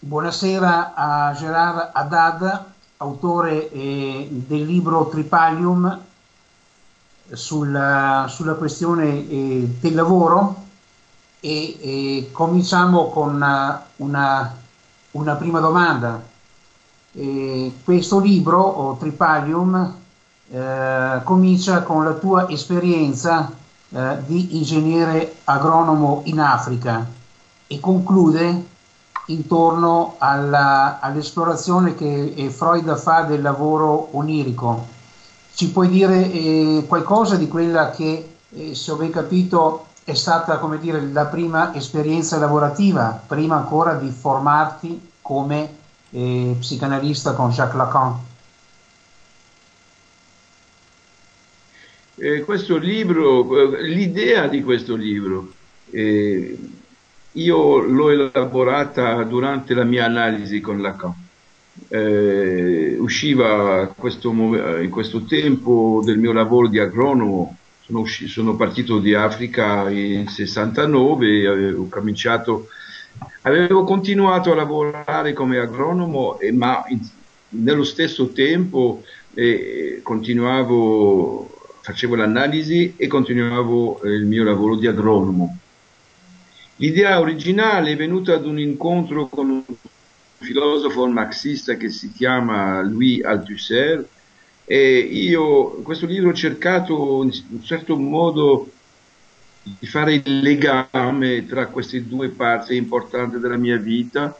Buonasera a Gérard Haddad, autore del libro Tripalium sulla questione del lavoro, e cominciamo con una prima domanda. Questo libro, Tripalium, comincia con la tua esperienza di ingegnere agronomo in Africa e conclude intorno all'esplorazione che Freud fa del lavoro onirico. Ci puoi dire qualcosa di quella che, se ho ben capito, è stata, come dire, la prima esperienza lavorativa, prima ancora di formarti come psicanalista con Jacques Lacan? Questo libro, l'idea di questo libro, io l'ho elaborata durante la mia analisi con Lacan. Usciva in questo tempo del mio lavoro di agronomo. Sono partito di Africa in 69, avevo continuato a lavorare come agronomo, ma nello stesso tempo facevo l'analisi e continuavo il mio lavoro di agronomo. L'idea originale è venuta ad un incontro con un filosofo marxista che si chiama Louis Althusser, e io questo libro ho cercato in un certo modo di fare il legame tra queste due parti importanti della mia vita.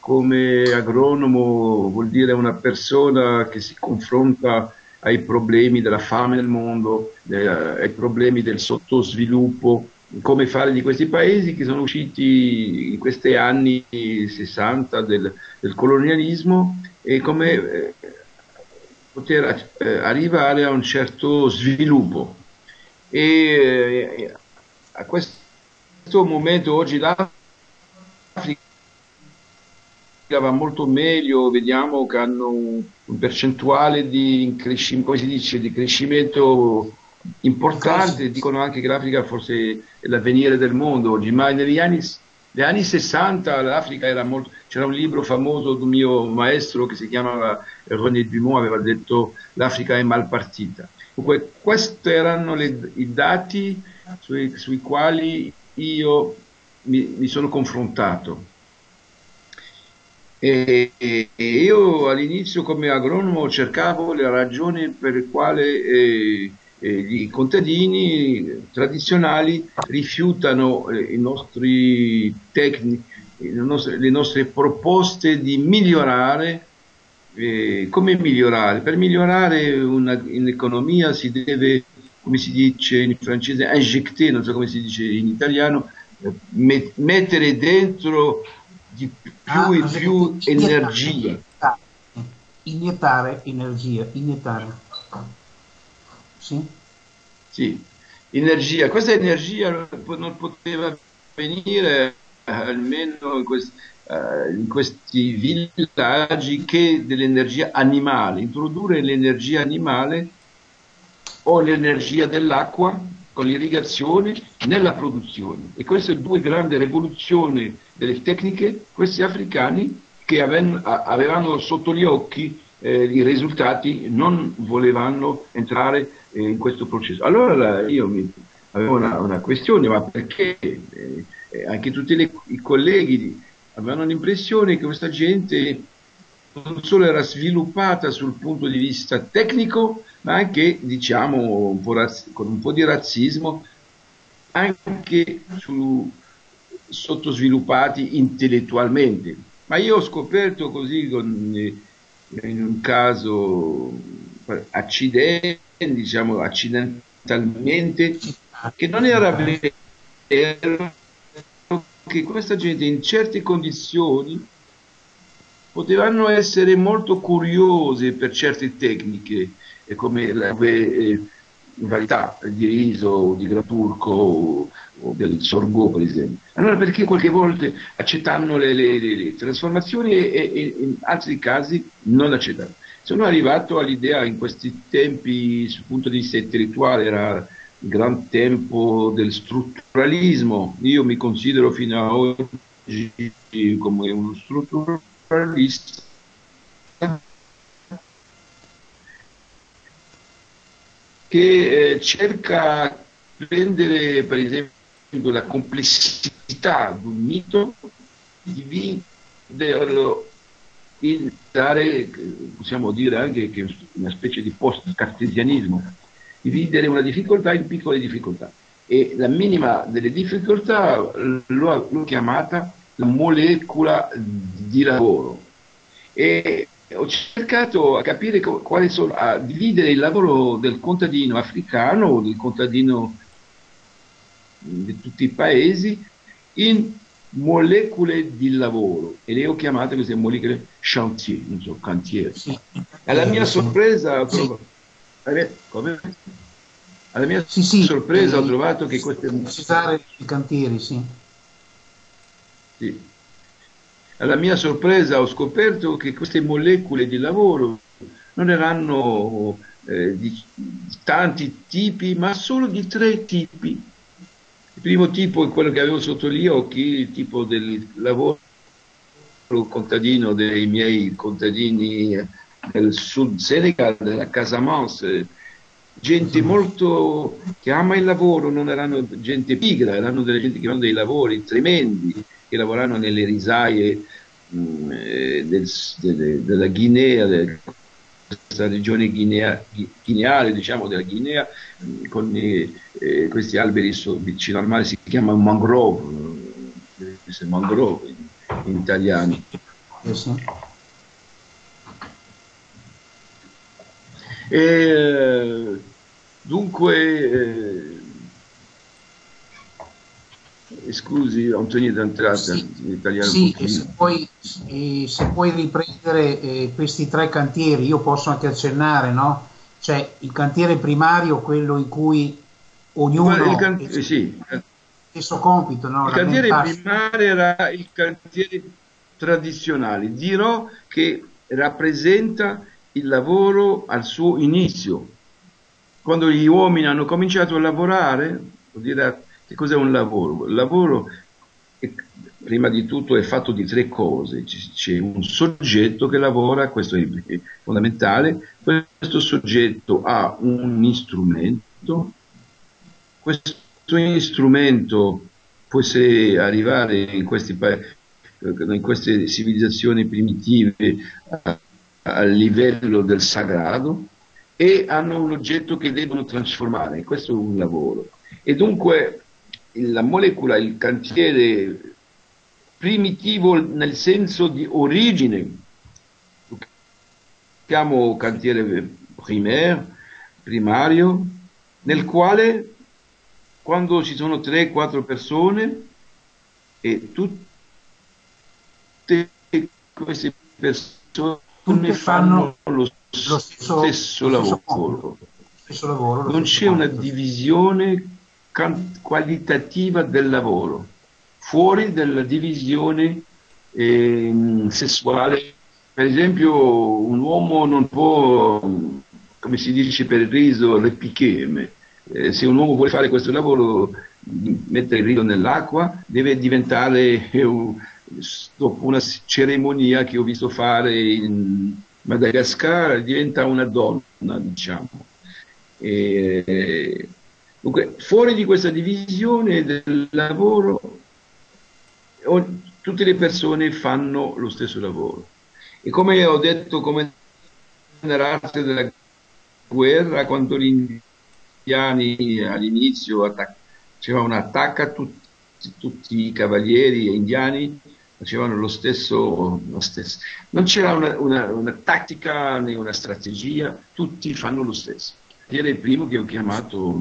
Come agronomo vuol dire una persona che si confronta ai problemi della fame nel mondo, ai problemi del sottosviluppo, come fare di questi paesi che sono usciti in questi anni 60 del colonialismo, e come poter arrivare a un certo sviluppo. E a questo momento oggi l'Africa va molto meglio, vediamo che hanno un percentuale di crescimento importante, dicono anche che l'Africa forse è l'avvenire del mondo oggi, ma negli anni 60 l'Africa era molto... C'era un libro famoso di un mio maestro che si chiamava René Dumont, aveva detto l'Africa è mal partita. Dunque, questi erano i dati sui quali io mi sono confrontato. E io all'inizio come agronomo cercavo le ragioni per le quali i contadini tradizionali rifiutano le nostre proposte di migliorare. Come migliorare? Per migliorare un'economia si deve, come si dice in francese, injecter, non so come si dice in italiano, mettere dentro di più e più energia. Iniettare energia, iniettare. Sì, energia. Questa energia non poteva venire almeno in questi villaggi che dell'energia animale. Introdurre l'energia animale o l'energia dell'acqua con l'irrigazione nella produzione. E queste due grandi rivoluzioni delle tecniche, questi africani che avevano sotto gli occhi i risultati, non volevano entrare in questo processo. Allora io avevo una questione, ma perché anche tutti i colleghi avevano l'impressione che questa gente non solo era sviluppata sul punto di vista tecnico, ma anche, diciamo, con un po' di razzismo, anche sottosviluppati intellettualmente. Ma io ho scoperto così in un caso accidentalmente, che non era vero che questa gente in certe condizioni potevano essere molto curiose per certe tecniche, come la varietà di riso o di granturco o del sorgo, per esempio. Allora perché qualche volta accettano le trasformazioni e in altri casi non accettano? Sono arrivato all'idea in questi tempi, sul punto di vista intellettuale, era il gran tempo del strutturalismo. Io mi considero fino a oggi come uno strutturalista, che cerca di prendere per esempio la complessità di un mito, dividerlo in dare, possiamo dire anche che una specie di post-cartesianismo, dividere una difficoltà in piccole difficoltà, e la minima delle difficoltà l'ho chiamata la molecola di lavoro, e ho cercato a capire quali sono, a dividere il lavoro del contadino africano, del contadino di tutti i paesi, in molecole di lavoro, e le ho chiamate queste molecole chantier, non so, cantiere. Alla mia sorpresa, ho trovato che queste molecole di cantieri, sì. Alla mia sorpresa ho scoperto che queste molecole di lavoro non erano di tanti tipi, ma solo di 3 tipi. Il primo tipo è quello che avevo sotto gli occhi, il tipo del lavoro contadino dei miei contadini del sud Senegal, della Casamance, gente molto che ama il lavoro, non erano gente pigra, erano delle gente che avevano dei lavori tremendi, che lavoravano nelle risaie della Guinea, questa regione guineale, diciamo, della Guinea, con questi alberi vicino al mare, si chiama mangrove, in italiano. E, dunque, scusi Antonio d'entrata, in italiano. Sì, se puoi riprendere questi 3 cantieri, io posso anche accennare, no? Cioè il cantiere primario, quello in cui ognuno ha il suo compito, no? Il cantiere primario era il cantiere tradizionale, dirò che rappresenta il lavoro al suo inizio, quando gli uomini hanno cominciato a lavorare. Vuol dire, che cos'è un lavoro? Il lavoro è, prima di tutto, è fatto di 3 cose. C'è un soggetto che lavora, questo è fondamentale, questo soggetto ha un strumento, questo strumento può arrivare in queste civilizzazioni primitive a livello del sagrado, e hanno un oggetto che devono trasformare, questo è un lavoro. E dunque la molecola, il cantiere primitivo nel senso di origine, lo chiamo cantiere primario, nel quale quando ci sono 3-4 persone e tutte queste persone fanno lo stesso lavoro, non c'è una divisione qualitativa del lavoro, fuori dalla divisione sessuale. Per esempio, un uomo non può, come si dice per il riso, repicheme. Se un uomo vuole fare questo lavoro, mettere il riso nell'acqua, deve diventare, dopo una cerimonia che ho visto fare in Madagascar, diventa una donna, diciamo. E dunque, fuori di questa divisione del lavoro, tutte le persone fanno lo stesso lavoro. E come ho detto, come nell'arte della guerra, quando gli indiani all'inizio facevano un'attacca, tutti i cavalieri indiani facevano lo stesso. Non c'era una tattica né una strategia, tutti fanno lo stesso. Era il primo che ho chiamato,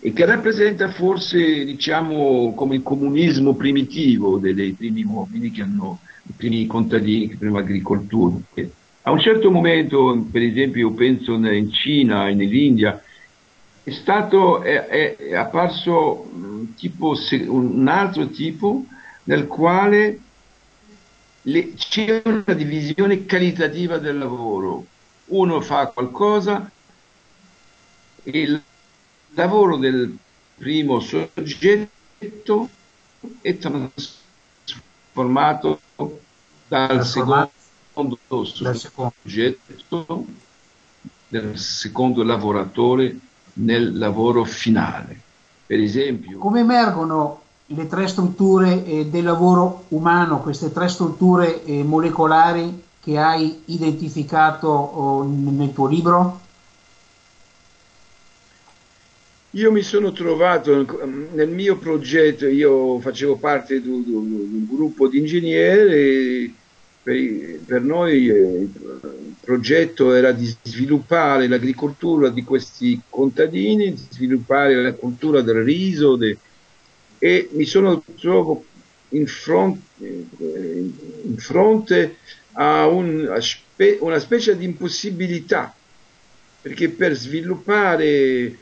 e che rappresenta forse, diciamo, come il comunismo primitivo dei primi uomini che hanno, i primi contadini, le prime agricolture. A un certo momento, per esempio, io penso in Cina e nell'India, è apparso tipo, un altro tipo nel quale c'è una divisione qualitativa del lavoro. Uno fa qualcosa, il lavoro del primo soggetto è trasformato formato dal secondo soggetto, del secondo lavoratore nel lavoro finale. Per esempio, come emergono le tre strutture del lavoro umano, queste tre strutture molecolari che hai identificato nel tuo libro? Io mi sono trovato nel mio progetto, io facevo parte di un gruppo di ingegneri, per noi il progetto era di sviluppare l'agricoltura di questi contadini, di sviluppare la cultura del riso e mi sono trovato in fronte a una specie di impossibilità, perché per sviluppare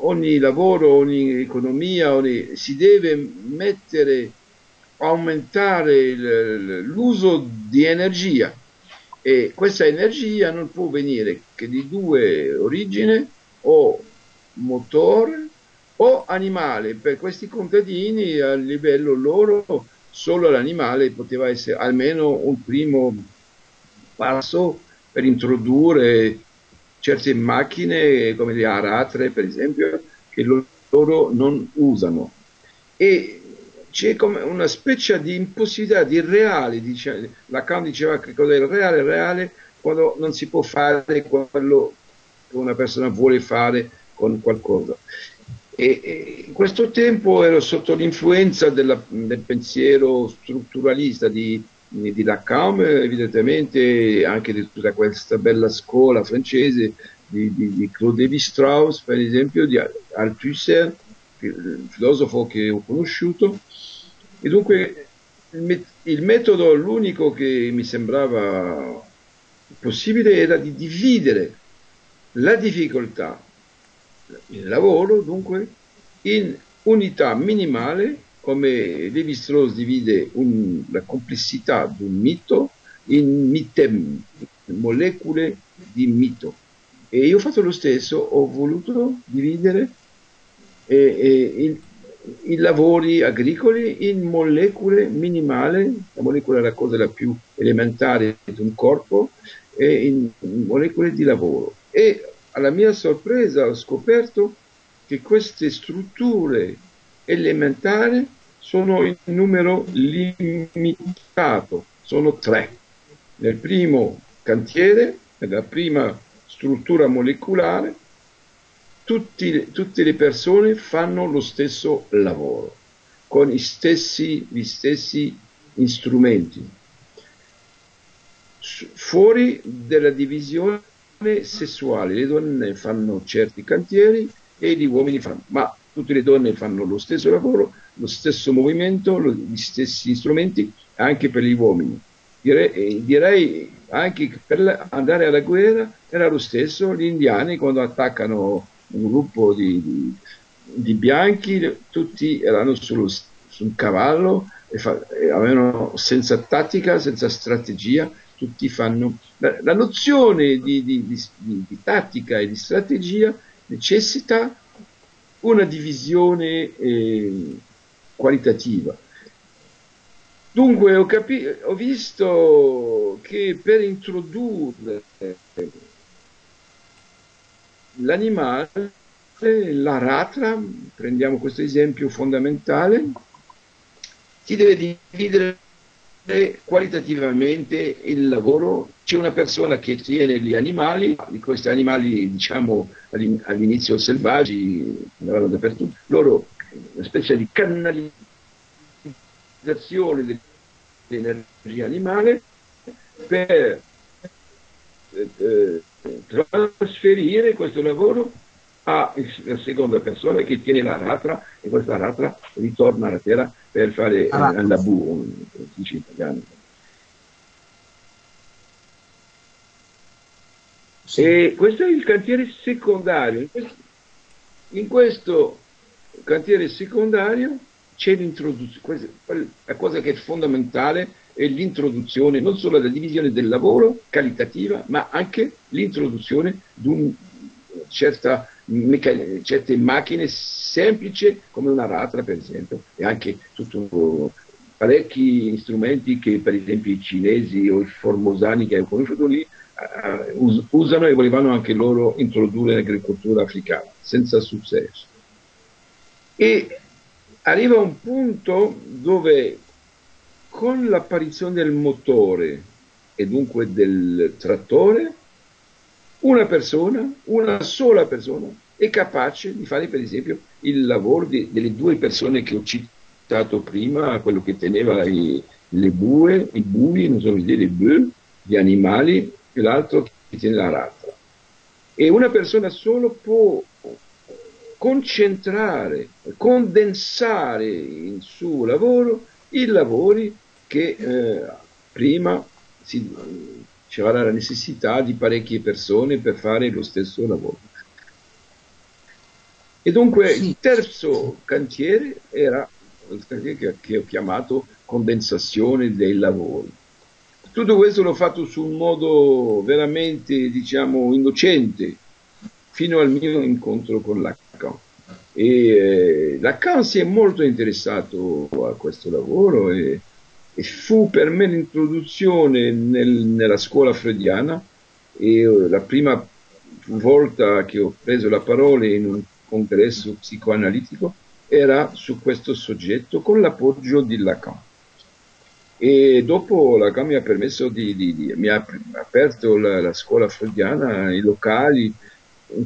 ogni lavoro, ogni economia, si deve aumentare l'uso di energia, e questa energia non può venire che di due origini, o motore o animale. Per questi contadini, a livello loro, solo l'animale poteva essere almeno un primo passo per introdurre certe macchine come le aratre, per esempio, che loro non usano, e c'è come una specie di impossibilità di reale. Lacan diceva che cosa è il reale? Il reale quando non si può fare quello che una persona vuole fare con qualcosa. E in questo tempo ero sotto l'influenza del pensiero strutturalista di Lacan, evidentemente anche di tutta questa bella scuola francese di Claude Lévi-Strauss, per esempio, di Althusser, il filosofo che ho conosciuto, e dunque il metodo, l'unico che mi sembrava possibile, era di dividere la difficoltà, il lavoro, dunque, in unità minimale, come Lévi-Strauss divide la complessità di un mito in mitem, molecole di mito. E io ho fatto lo stesso, ho voluto dividere i lavori agricoli in molecole minimali. La molecola è la cosa la più elementare di un corpo, e in molecole di lavoro. E alla mia sorpresa ho scoperto che queste strutture elementari sono in numero limitato, sono tre. Nel primo cantiere, nella prima struttura molecolare, tutte le persone fanno lo stesso lavoro, con gli stessi strumenti. Fuori della divisione sessuale, le donne fanno certi cantieri e gli uomini fanno, ma tutte le donne fanno lo stesso lavoro, lo stesso movimento, gli stessi strumenti, anche per gli uomini. Direi anche per andare alla guerra era lo stesso. Gli indiani, quando attaccano un gruppo di bianchi, tutti erano su un cavallo e avevano, senza tattica, senza strategia, tutti fanno. La nozione di tattica e di strategia necessita una divisione qualitativa. Dunque ho visto che per introdurre l'animale, l'aratra, prendiamo questo esempio fondamentale, si deve dividere qualitativamente il lavoro. C'è una persona che tiene gli animali, questi animali, diciamo, all'inizio selvaggi, andavano dappertutto, loro una specie di canalizzazione dell'energia animale per trasferire questo lavoro alla seconda persona che tiene l'aratra, e questa aratra ritorna alla terra per fare l'abù, dice in italiano. Sì. E questo è il cantiere secondario. In questo cantiere secondario c'è l'introduzione, la cosa che è fondamentale è l'introduzione, non solo della divisione del lavoro qualitativa, ma anche l'introduzione di un certe macchine semplici come una ratra, per esempio, e anche tutto parecchi strumenti che per esempio i cinesi o i formosani che abbiamo conosciuto lì usano e volevano anche loro introdurre l'agricoltura africana, senza successo. E arriva un punto dove con l'apparizione del motore e dunque del trattore, una persona, una sola persona, è capace di fare per esempio il lavoro delle due persone che ho citato prima, quello che teneva i bue, gli animali, e l'altro che tiene la rata. E una persona solo può concentrare, condensare in suo lavoro i lavori che prima c'era la necessità di parecchie persone per fare lo stesso lavoro. E dunque il terzo cantiere era il cantiere che ho chiamato condensazione dei lavori. Tutto questo l'ho fatto su un modo veramente, diciamo, innocente, fino al mio incontro con Lacan. E Lacan si è molto interessato a questo lavoro e fu per me l'introduzione nella scuola freudiana, e la prima volta che ho preso la parola in un congresso psicoanalitico era su questo soggetto con l'appoggio di Lacan. E dopo Lacan mi ha permesso mi ha aperto la scuola freudiana, i locali,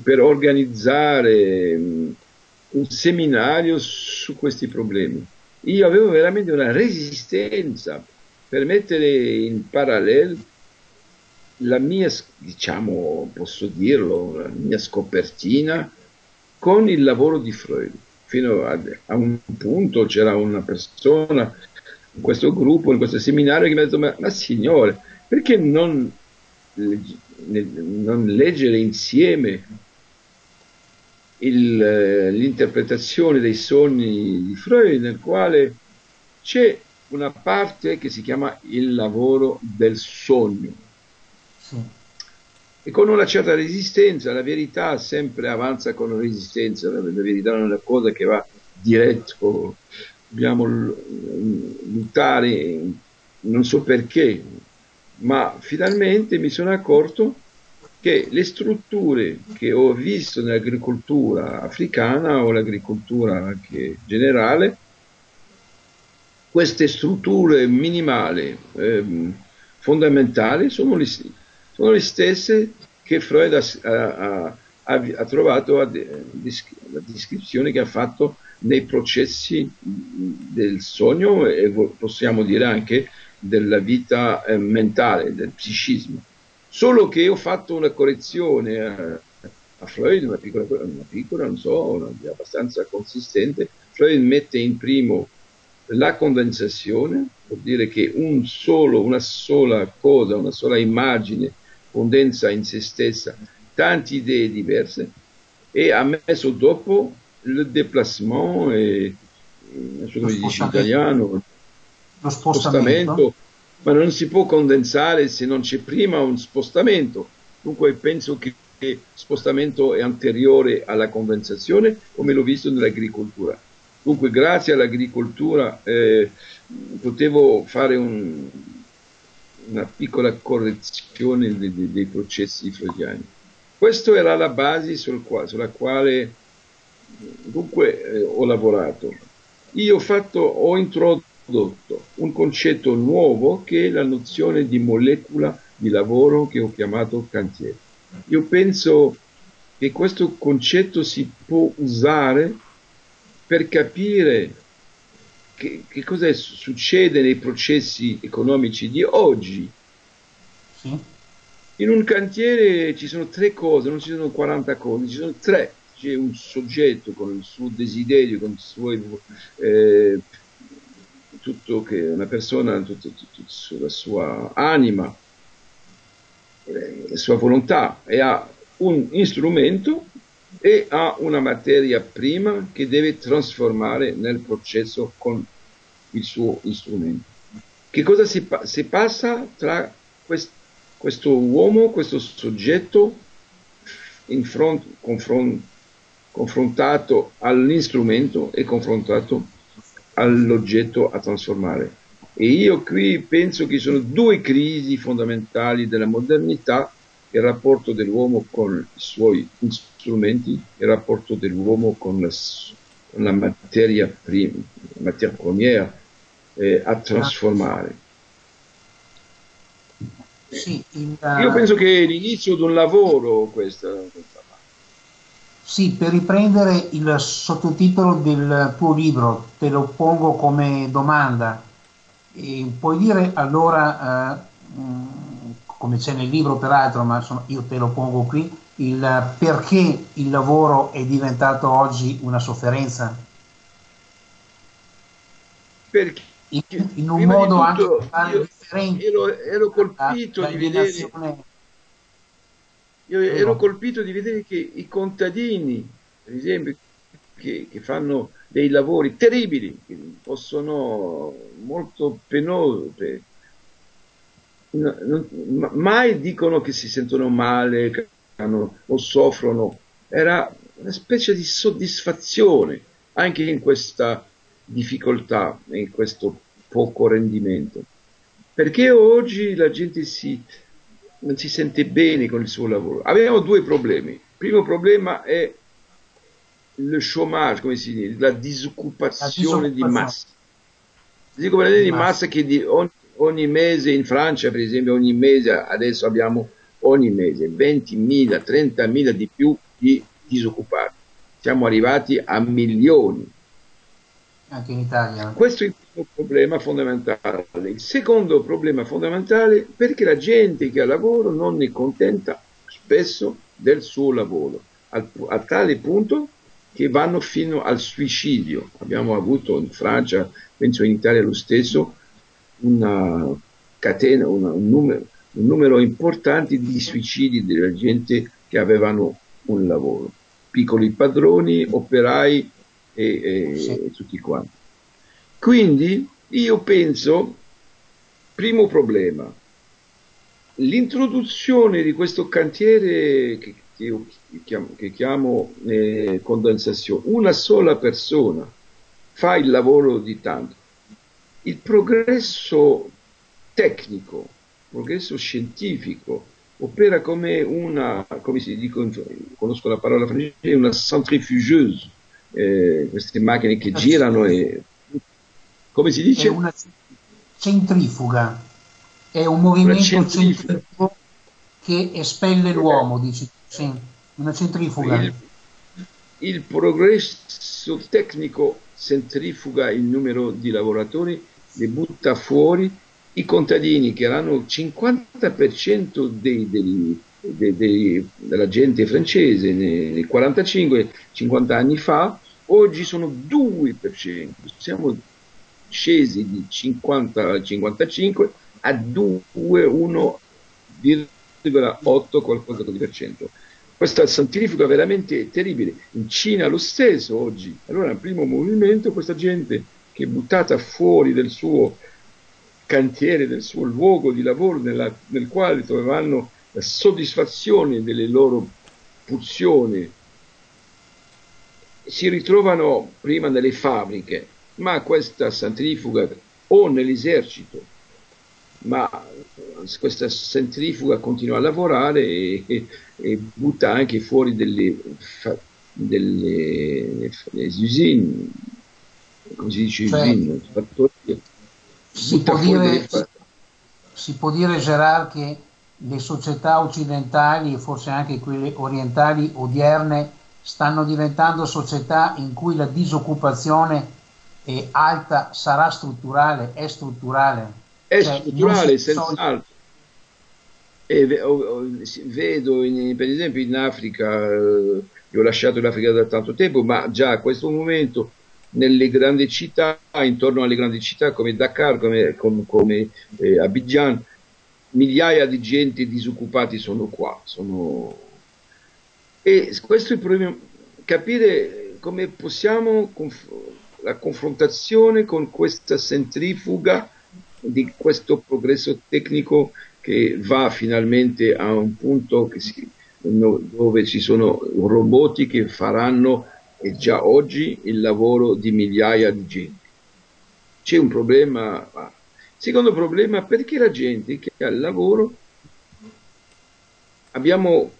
per organizzare un seminario su questi problemi. Io avevo veramente una resistenza per mettere in parallelo la mia, diciamo, posso dirlo, la mia scopertina con il lavoro di Freud. Fino a un punto c'era una persona in questo gruppo, in questo seminario, che mi ha detto: ma signore, perché non leggere insieme l'interpretazione dei sogni di Freud, nel quale c'è una parte che si chiama il lavoro del sogno? Sì. E con una certa resistenza, la verità sempre avanza con resistenza, la verità non è una cosa che va diretto, dobbiamo lottare, non so perché, ma finalmente mi sono accorto che le strutture che ho visto nell'agricoltura africana o l'agricoltura anche generale, queste strutture minimali, fondamentali, sono le stesse che Freud ha trovato la descrizione che ha fatto nei processi del sogno e possiamo dire anche della vita mentale, del psicismo. Solo che ho fatto una correzione a Freud, una piccola, non so, abbastanza consistente. Freud mette in primo la condensazione, vuol dire che una sola cosa, una sola immagine condensa in se stessa tante idee diverse, e ha messo dopo il déplacement, non so come si dice in italiano, lo spostamento, ma non si può condensare se non c'è prima un spostamento. Dunque penso che il spostamento è anteriore alla condensazione, come l'ho visto nell'agricoltura. Dunque grazie all'agricoltura potevo fare una piccola correzione dei processi freudiani. Questa era la base sulla quale dunque ho lavorato. Io ho introdotto un concetto nuovo che è la nozione di molecola di lavoro, che ho chiamato cantiere. Io penso che questo concetto si può usare per capire che cosa succede nei processi economici di oggi. Sì. In un cantiere ci sono tre cose, non ci sono 40 cose, ci sono tre. C'è un soggetto con il suo desiderio, con il suo tutto, che una persona, tutta la sua anima, la sua volontà, e ha un strumento e ha una materia prima che deve trasformare nel processo con il suo strumento. Che cosa si passa tra questo uomo, questo soggetto confrontato all'instrumento e confrontato all'oggetto a trasformare? E io qui penso che ci sono due crisi fondamentali della modernità: il rapporto dell'uomo con i suoi strumenti e il rapporto dell'uomo con la materia premiera a trasformare. Sì, io penso che è l'inizio di un lavoro questa. Sì, per riprendere il sottotitolo del tuo libro, te lo pongo come domanda. E puoi dire allora, come c'è nel libro peraltro, ma io te lo pongo qui, il perché il lavoro è diventato oggi una sofferenza? Perché in un modo anche differente. Ero colpito di vedere che i contadini, per esempio, che fanno dei lavori terribili, che possono molto penosi, mai dicono che si sentono male, che hanno, o soffrono. Era una specie di soddisfazione anche in questa difficoltà, in questo poco rendimento. Perché oggi la gente non si sente bene con il suo lavoro? Abbiamo due problemi. Il primo problema è il chômage, come si dice, la disoccupazione di massa. La disoccupazione di massa che ogni mese in Francia, per esempio, ogni mese, adesso abbiamo ogni mese 20.000, 30.000 di più di disoccupati. Siamo arrivati a milioni. Anche in Italia. Questo è il primo problema fondamentale. Il secondo problema fondamentale è perché la gente che ha lavoro non è contenta spesso del suo lavoro, a tale punto che vanno fino al suicidio. Abbiamo avuto in Francia, penso in Italia lo stesso, una catena, un numero importante di suicidi della gente che avevano un lavoro. Piccoli padroni, operai e tutti quanti. Quindi io penso, primo problema, l'introduzione di questo cantiere che chiamo condensazione. Una sola persona fa il lavoro di tanto. Il progresso tecnico, il progresso scientifico opera come una, come si dice, conosco la parola francese, una centrifugeuse. Queste macchine che girano, e come si dice? È una centrifuga, è un movimento centrifugo che espelle l'uomo, dici, sì, una centrifuga. Il progresso tecnico centrifuga il numero di lavoratori, li butta fuori. I contadini, che erano il 50% della gente francese nei 45-50 anni fa, oggi sono 2%, siamo scesi di 50 al 55 a 1,8 qualcosa di %. Questa santifica veramente terribile. In Cina lo stesso oggi. Allora nel primo movimento questa gente che è buttata fuori dal suo cantiere, del suo luogo di lavoro nel quale trovavano la soddisfazione delle loro pulsioni, si ritrovano prima nelle fabbriche, ma questa centrifuga, o nell'esercito, ma questa centrifuga continua a lavorare e butta anche fuori delle usine, come si dice, usine, fattorie. Si può dire, Gérard, che le società occidentali e forse anche quelle orientali odierne stanno diventando società in cui la disoccupazione è alta, sarà strutturale, è strutturale. È strutturale, senz'altro. Vedo, per esempio, in Africa, io ho lasciato l'Africa da tanto tempo, ma già a questo momento nelle grandi città, intorno alle grandi città come Dakar, come Abidjan, migliaia di gente disoccupati sono qua. E questo è il problema, capire come possiamo la confrontazione con questa centrifuga di questo progresso tecnico che va finalmente a un punto dove ci sono robot che faranno già oggi il lavoro di migliaia di gente. C'è un problema Secondo problema, perché la gente che ha il lavoro, abbiamo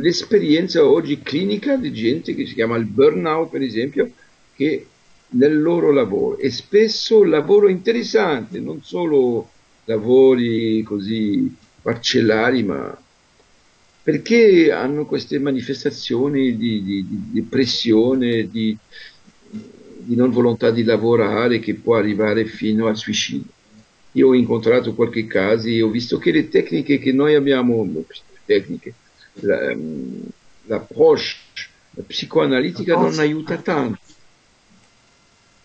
l'esperienza oggi clinica di gente che si chiama il burnout, per esempio, che nel loro lavoro, e spesso lavoro interessante, non solo lavori così parcellari, ma perché hanno queste manifestazioni di pressione, di non volontà di lavorare, che può arrivare fino al suicidio. Io ho incontrato qualche caso e ho visto che le tecniche che noi abbiamo, l'approccio psicoanalitica non aiuta tanto.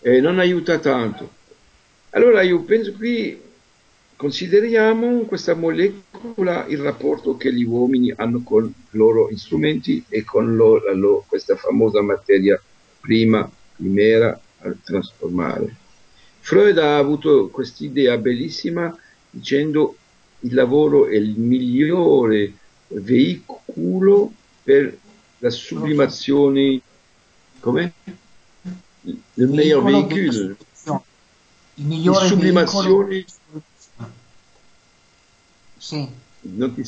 Allora io penso qui consideriamo questa molecola, il rapporto che gli uomini hanno con i loro strumenti e con questa famosa materia primera a trasformare. Freud ha avuto quest'idea bellissima dicendo il lavoro è il migliore veicolo per la sublimazione, come? Il miglior veicolo, il migliore sublimazione. Sì. Il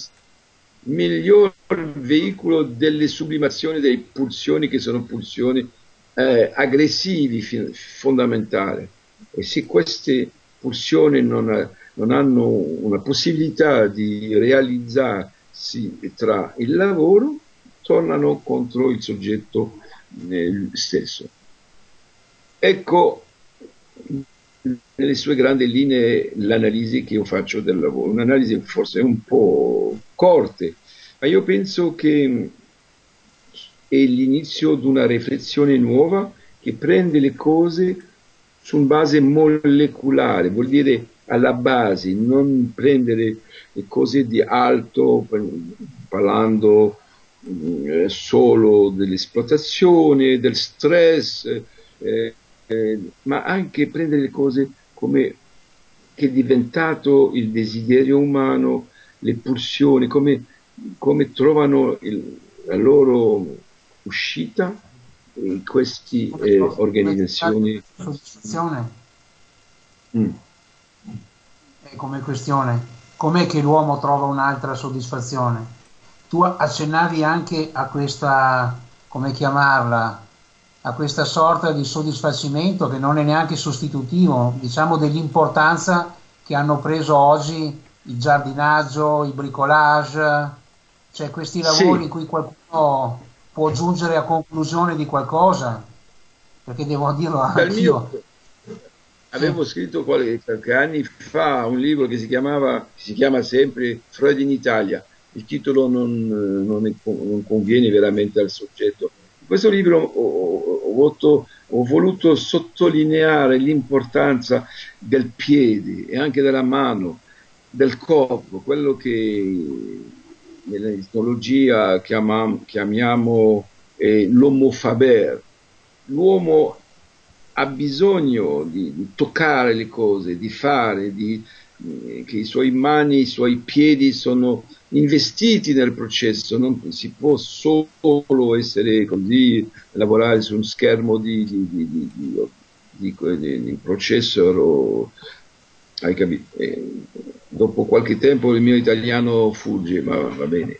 miglior veicolo delle sublimazioni, delle pulsioni, che sono pulsioni aggressive, fondamentali. E se queste pulsioni non hanno una possibilità di realizzarsi tra il lavoro, tornano contro il soggetto stesso. Ecco, nelle sue grandi linee, l'analisi che io faccio del lavoro, un'analisi forse un po' corte, ma io penso che è l'inizio di una riflessione nuova che prende le cose su una base molecolare, vuol dire alla base, non prendere le cose di alto parlando solo dell'esplotazione, del stress, ma anche prendere le cose come che è diventato il desiderio umano, le pulsioni, come trovano la loro uscita in queste organizzazioni. Come questione, com'è che l'uomo trova un'altra soddisfazione? Tu accennavi anche a questa, come chiamarla, a questa sorta di soddisfacimento che non è neanche sostitutivo, diciamo, dell'importanza che hanno preso oggi il giardinaggio, il bricolage, cioè questi lavori, sì, in cui qualcuno può giungere a conclusione di qualcosa, perché devo dirlo anche io. Avevo scritto qualche anni fa un libro che si chiama sempre Freud in Italia, il titolo non conviene veramente al soggetto. In questo libro ho voluto sottolineare l'importanza del piede e anche della mano, del corpo, quello che nell'etnologia chiamiamo l'homofaber. L'uomo ha bisogno di toccare le cose, di fare, che i suoi mani, i suoi piedi sono investiti nel processo, non si può solo essere così, lavorare su uno schermo di processor o, hai capito? Dopo qualche tempo il mio italiano fugge, ma va bene.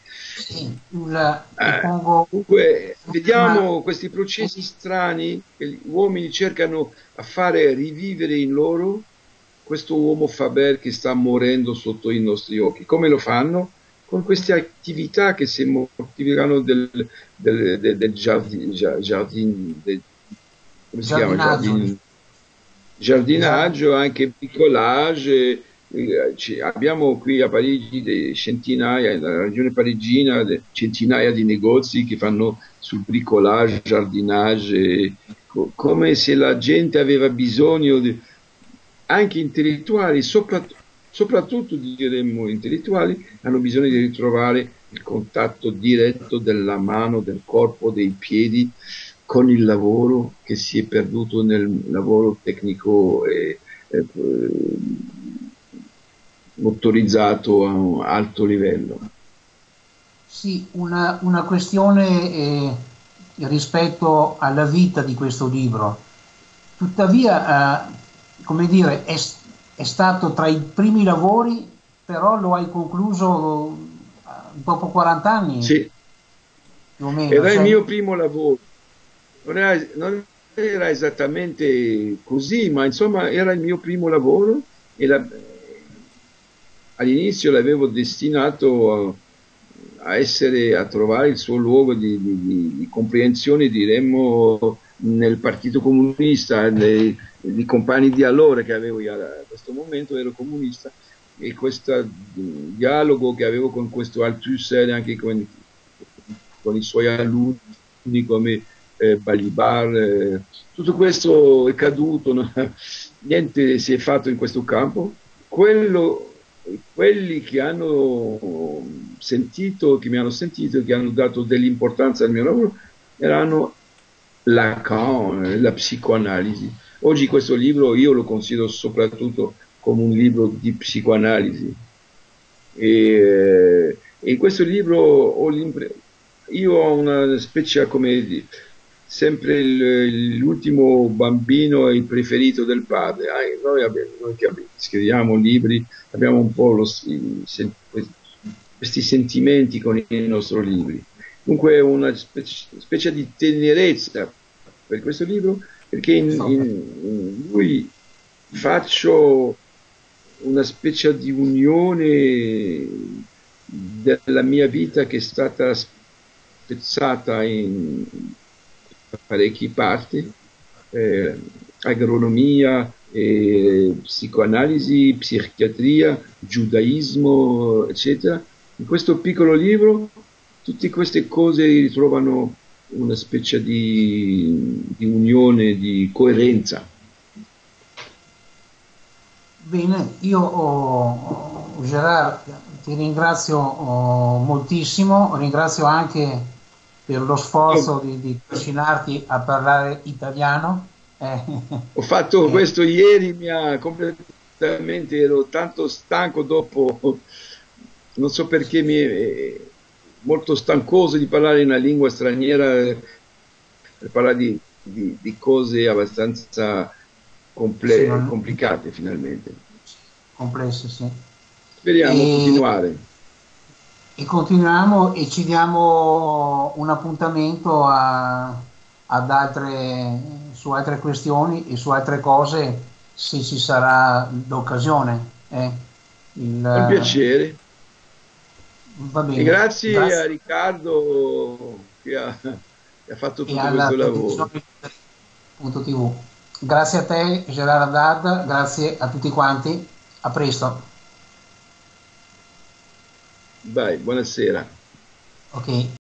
Comunque vediamo questi processi strani che gli uomini cercano a fare rivivere in loro questo uomo faber che sta morendo sotto i nostri occhi. Come lo fanno? Con queste attività che si mortificano del giardinaggio, anche bricolage. Abbiamo qui a Parigi nella regione parigina, centinaia di negozi che fanno sul bricolage, giardinaggio, come se la gente aveva bisogno di, anche intellettuali, soprattutto diremmo intellettuali, hanno bisogno di ritrovare il contatto diretto della mano, del corpo, dei piedi con il lavoro che si è perduto nel lavoro tecnico e motorizzato a un alto livello. Sì, una questione rispetto alla vita di questo libro. Tuttavia, come dire, è stato tra i primi lavori, però lo hai concluso dopo 40 anni? Sì, più o meno, era il mio primo lavoro, non era esattamente così, ma insomma era il mio primo lavoro e all'inizio l'avevo destinato a trovare il suo luogo di comprensione, diremmo, nel Partito Comunista, nei compagni di allora che avevo, io a questo momento ero comunista, e questo dialogo che avevo con questo Althusser, anche con i suoi alunni come Balibar, tutto questo è caduto, niente si è fatto in questo campo. Quelli che hanno sentito, che mi hanno sentito e che hanno dato dell'importanza al mio lavoro erano Lacan, la psicoanalisi. Oggi questo libro io lo considero soprattutto come un libro di psicoanalisi, e in questo libro io ho una specie, come sempre l'ultimo bambino e il preferito del padre. Noi che scriviamo libri abbiamo un po' questi sentimenti con i nostri libri, dunque è una specie di tenerezza per questo libro, perché in lui faccio una specie di unione della mia vita che è stata spezzata in parecchie parti, agronomia, psicoanalisi, psichiatria, giudaismo, eccetera. In questo piccolo libro tutte queste cose ritrovano una specie di unione, di coerenza. Bene, io Gérard ti ringrazio moltissimo, ringrazio anche per lo sforzo di avvicinarti a parlare italiano. Ho fatto questo ieri, ero tanto stanco dopo, non so perché, molto stancoso di parlare una lingua straniera, per parlare di cose abbastanza complicate, finalmente. Complesse, sì. Speriamo di continuare. E continuiamo e ci diamo un appuntamento su altre questioni e su altre cose, se ci sarà l'occasione. Un piacere. Va bene. E grazie a Riccardo che ha fatto tutto questo lavoro. .tv. Grazie a te, Gérard Haddad, grazie a tutti quanti, a presto. Bye, buonasera. Ok.